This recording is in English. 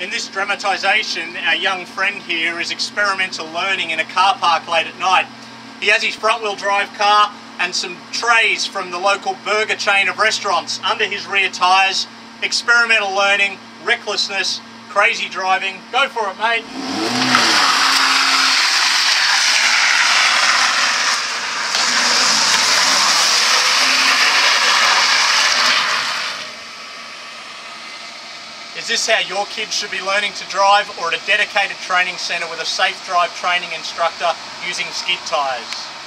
In this dramatisation, our young friend here is experimental learning in a car park late at night. He has his front-wheel drive car and some trays from the local burger chain of restaurants under his rear tyres. Experimental learning, recklessness, crazy driving. Go for it, mate. Is this how your kids should be learning to drive, or at a dedicated training centre with a safe drive training instructor using skid tyres?